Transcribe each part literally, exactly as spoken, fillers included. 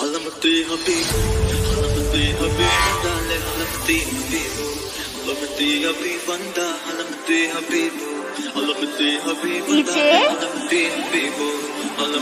Halamithi Habibo, Halamithi Habibo, Halamithi Habibo, Halamithi Habibo, Halamithi Habibo, Halamithi Habibo, Halamithi Habibo, Halamithi Habibo. Halamithi Habibo, Halamithi Habibo, Halamithi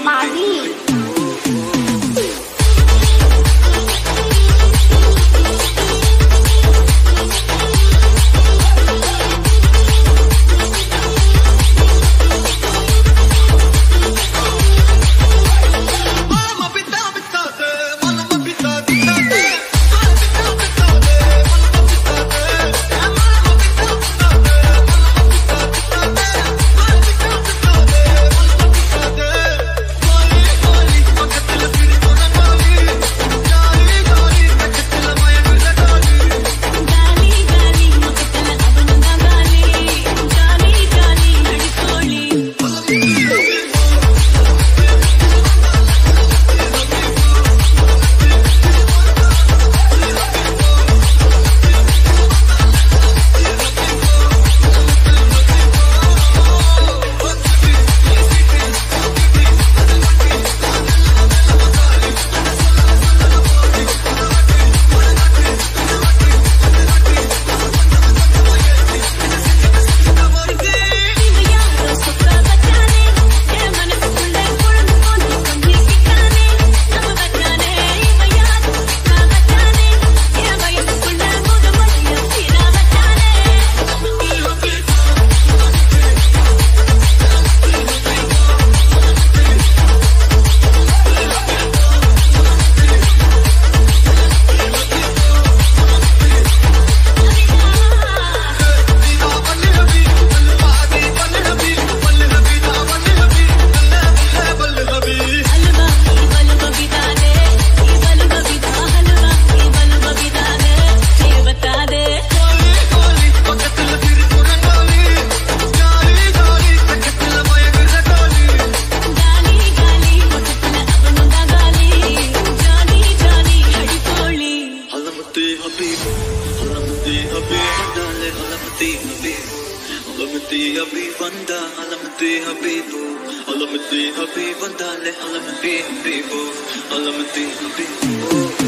Habibo, Halamithi Habibo, Halamithi Habibo.